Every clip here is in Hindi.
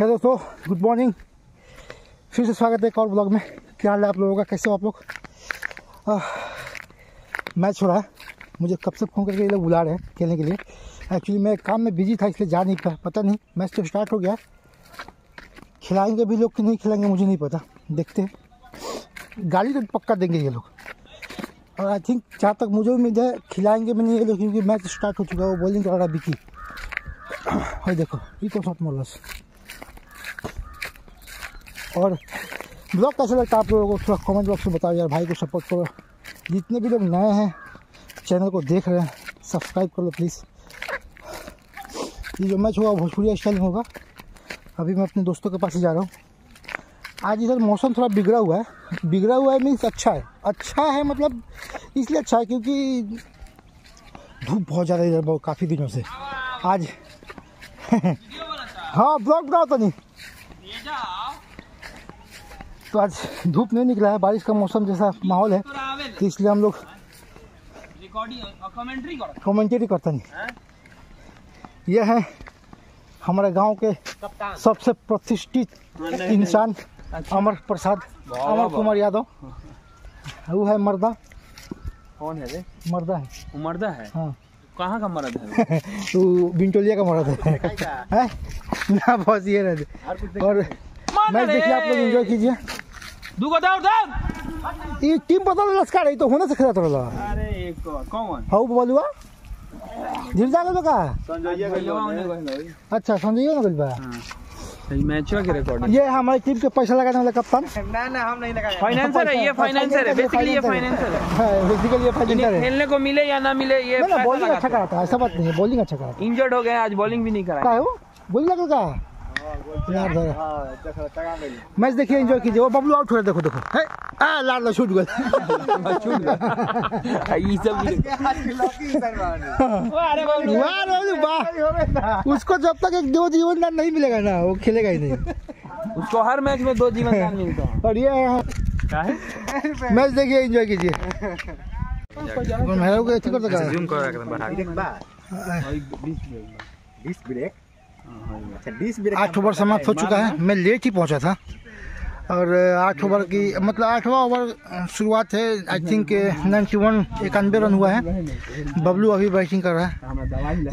है दोस्तों, गुड मॉर्निंग, फिर से स्वागत है एक और ब्लॉग में। क्या हाल है आप लोगों का, कैसे हो आप लोग? मैच हो रहा है, मुझे कब से फोन करके ये लोग बुला रहे हैं खेलने के लिए। एक्चुअली मैं काम में बिजी था इसलिए जा नहीं पाया, पता नहीं मैच तो स्टार्ट हो गया, खिलाएंगे भी लोग कि नहीं खिलाएंगे मुझे नहीं पता, देखते हैं। गाली तो पक्का देंगे ये लोग, और आई थिंक जहाँ तक मुझे उम्मीद है खिलाएंगे भी नहीं ये लोग, क्योंकि मैच स्टार्ट हो चुका है। वो बॉलिंग कर रहा बिकी, और देखो ये तो शॉट मॉलस। और ब्लॉग कैसा लगता है आप लोगों को थोड़ा कमेंट बॉक्स में बताओ यार, भाई को सपोर्ट करो। जितने भी लोग नए हैं चैनल को देख रहे हैं सब्सक्राइब कर लो प्लीज़। ये जो मैच होगा भोजपुरी स्टाइल होगा। अभी मैं अपने दोस्तों के पास ही जा रहा हूँ। आज इधर मौसम थोड़ा बिगड़ा हुआ है, मीन्स अच्छा है। मतलब इसलिए अच्छा है क्योंकि धूप बहुत ज़्यादा इधर बहुत काफ़ी दिनों से आज। हाँ ब्लॉग बनाओ तो नहीं, तो आज धूप नहीं निकला है, बारिश का मौसम जैसा माहौल है, तो इसलिए हम लोग कमेंट्री करता नहीं। यह है हमारे गांव के सबसे प्रतिष्ठित इंसान अमर प्रसाद, अमर कुमार यादव। वो है मर्दा। कौन है रे? मर्दा है। वो मर्दा है? हाँ। कहाँ का मर्द है? वो बिंटोलिया का मर्द है। ना बहुत ये रहते। और मैच देखिए आप लोग, एंजॉय कीजिए। ये टीम बदल लस्कर है तो होने से खड़ा थोड़ा। अरे एक कौन? हाउ बोलुआ? अच्छा संजय ना बोलबा। ये मैचवा के रिकॉर्डिंग, ये हमारी टीम के पैसा लगाने वाला कप्तान। ना ना हम नहीं लगाएंगे। फाइनेंसर है, ये फाइनेंसर है बेसिकली, ये फाइनेंसर है बेसिकली, ये फाइनेंसर है। खेलने को मिले या ना मिले ये पैसा लगाता है। बॉलिंग अच्छा करता है, ऐसा बात नहीं है, बॉलिंग अच्छा करता है। इंजर्ड हो गए आज, बॉलिंग भी नहीं करा। का हो बोल लगा का यार, मैच देखिए एंजॉय कीजिए। वो बबलू आउट हो रहा, देखो देखो लाल ला छूट गया। उसको जब तक एक दो जीवन दान नहीं मिलेगा ना वो खेलेगा ही नहीं। उसको हर मैच में दो जीवन दान मिलता है। और ये मैच देखिए एंजॉय कीजिए। आठ ओवर समाप्त हो चुका है, मैं लेट ही पहुंचा था। और आठ ओवर की मतलब आठवां ओवर शुरुआत है। आई थिंक 91 रन हुआ है। बबलू अभी बैटिंग कर रहा है।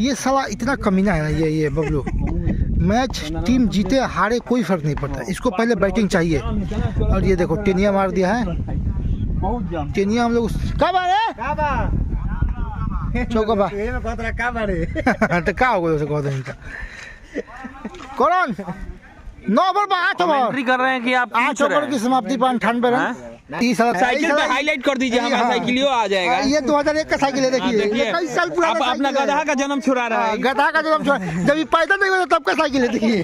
ये साला इतना कमीना है ना ये बबलू। मैच टीम जीते हारे कोई फर्क नहीं पड़ता, इसको पहले बैटिंग चाहिए। और ये देखो टेनिया मार दिया है, टेनिया हम लोग चौका का हो गया। कौन 9 ओवर में 8 ओवर कर रहे हैं कि आप 8 ओवर की समाप्ति पर 98 रन। साइकिल पे हाईलाइट कर दीजिए, हमारा साइकिलियो आ जाएगा। ये 2001 का साइकिल है, देखिए 21 साल पुराना। अपना गधा का जन्म छुड़ा रहा है, गधा का जन्म छुड़ा। जब ये पैदा नहीं हुआ तब का साइकिल है, देखिए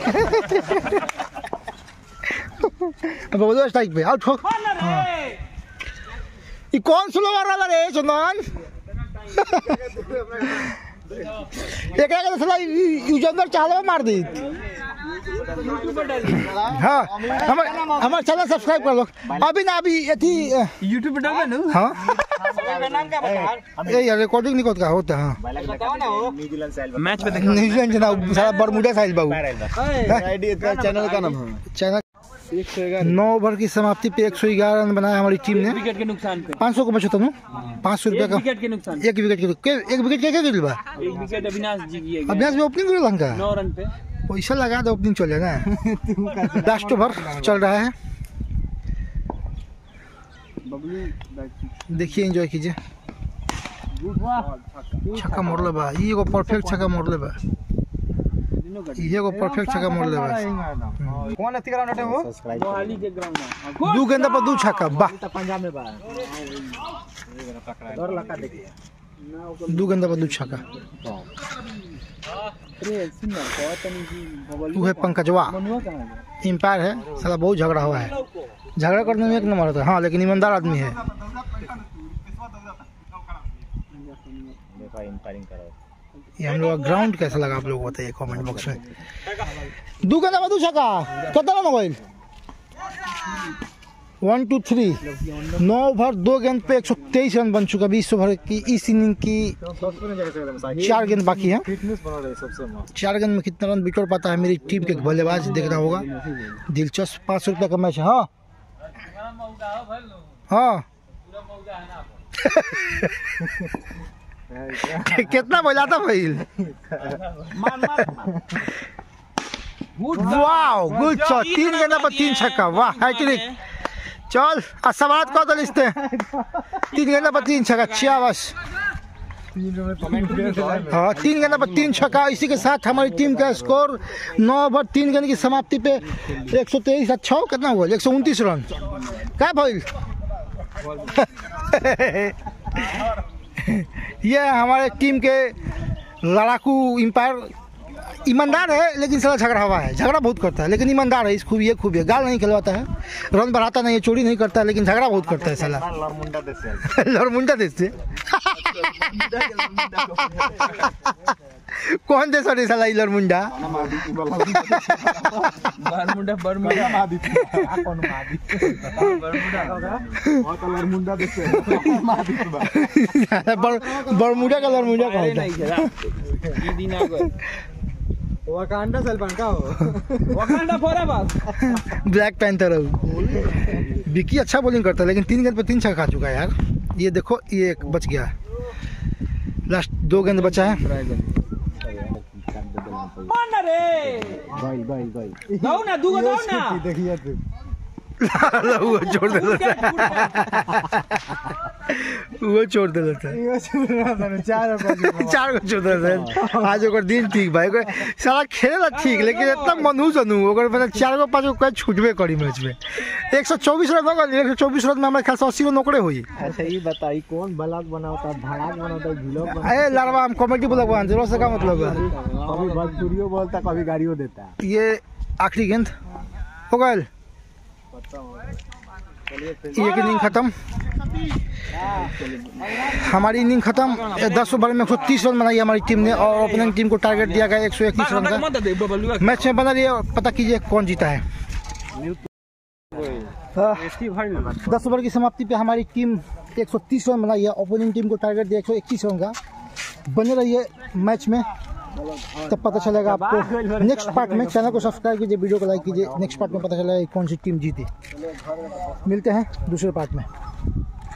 बोलो स्ट्राइक पे आउट हो। ये कौन स्लो मार रहा है चंदन? एक यूजर चाले मार दी। हाँ हमारे चैनल सब्सक्राइब कर लो अभी ना, अभी अथी यूट्यूब पे डाल दो। हाँ ये रिकॉर्डिंग नहीं होता होता। हाँ मैच पे देखो न्यूजीलैंड जनाब, सारा बरमूडा साइज बाबू। चैनल का नाम है चैनल। 9 ओवर की समाप्ति पे 111 रन बनाया हमारी टीम ने। विकेट के नुकसान पे 500 को बचता हूँ, 500 रुपये का विकेट के नुकसान। एक विकेट क्या गिर बा? अविनाश में ओपनिंग गिर लंका 9 रन पे पैसा लगा दो, ओपनिंग चल जाएगा। 10 ओवर चल रहा है, देखिए एंजॉय कीजिए। छक्का मोड़ ले बा, ये परफेक्ट छक्का मोड़ ले बा, ये परफेक्ट छक्का मोड़ ले बा। कौन है ग्राउंड है वो? मोहाली के ग्राउंड है। 2 गेंदा पर 2 छक्का, वाह। पंजाब में बा और लगा देखिए, 2 गेंदा पर 2 छक्का। तू है पंकजवा, एम्पायर है साला। बहुत झगड़ा हुआ है, झगड़ा करने में एक नंबर होता है। हाँ लेकिन ईमानदार आदमी है। ये हम लोग ग्राउंड कैसा लगा आप लोग बताइए कमेंट बॉक्स में। 2 गेंदा पर 2 छक्का, कितना मोबाइल 1-2-3 9 ओवर 2 गेंद पे 123 रन बन चुका। 20 ओवर की इस इनिंग की 4 गेंद बाकी है। 4 गेंद में कितना रन बिटोर पाता है मेरी टीम के बल्लेबाज, देखना होगा। दिलचस्प 500 रुपये का मैच है। हाँ कितना बोला था भाई? वाह गुड शॉट, 3 गेंदा पर 3 छक्का, वाह हैट्रिक। चल असवाद को तो लिखते हैं, 3 गेंदा पर 3 छक्का, अच्छा बस। हाँ 3 गेंदा पर 3 छक्का। इसी के साथ हमारी टीम का स्कोर 9 ओवर 3 गेंद की समाप्ति पे 123। अच्छा कितना हुआ, 129 रन क्या भाई? यह हमारे टीम के लड़ाकू एम्पायर ईमानदार है, लेकिन सारा झगड़ा हुआ है, झगड़ा बहुत करता है लेकिन ईमानदार है। इस खूबी ये खूबी है, गाल नहीं खिलवाता है, रन बढ़ाता नहीं है, चोरी नहीं करता है, लेकिन झगड़ा बहुत करता है साला। लरमुंडा देश से कौन देश है साला? लरमुंडा बरमुंडा का लरमुंडा कहा वकांडा सलमान का हो वकांडा फॉरएवर ब्लैक पैंथर हो। विकी अच्छा बॉलिंग करता है लेकिन 3 गेंद पर 3 छक्का खा चुका है यार। ये देखो ये एक बच गया, लास्ट 2 गेंद बचा है। वो छोड़ दे लेता है, 4 को छोड़ देता है। आज ओकर दिन ठीक भाई, सारा खेला ठीक लेकिन इतना मनहूस अनु 4 को 5 को छूटबे करी मैच में। 124 रन हो गए, 124 रन में हमारे ख्याल से 80 रन ओकरे हुई। अच्छा ये बताई कौन ब्लॉग बनाता है? भड़ाक बनाता है, झूलक बनाता है। ए लड़वा हम कॉमेडी ब्लॉग बनाते हैं, उसका मतलब है कभी बकचोरियो बोलता, कभी गाड़ियों देता। ये आखिरी गेंद हो गए, एक इनिंग खत्म, हमारी इनिंग खत्म। 10 ओवर में 130 रन बनाई हमारी टीम ने और ओपनिंग टीम को टारगेट दिया गया 131 रन का। मैच में बना लिया, पता कीजिए कौन जीता है। 10 ओवर की समाप्ति पे हमारी टीम 130 रन बनाई है, ओपनिंग टीम को टारगेट दिया 121 रन का। बने रहिए मैच में, तब पता चलेगा आपको नेक्स्ट पार्ट में। चैनल को सब्सक्राइब कीजिए, वीडियो को लाइक कीजिए, नेक्स्ट पार्ट में पता चलेगा कौन सी टीम जीती। मिलते हैं दूसरे पार्ट में।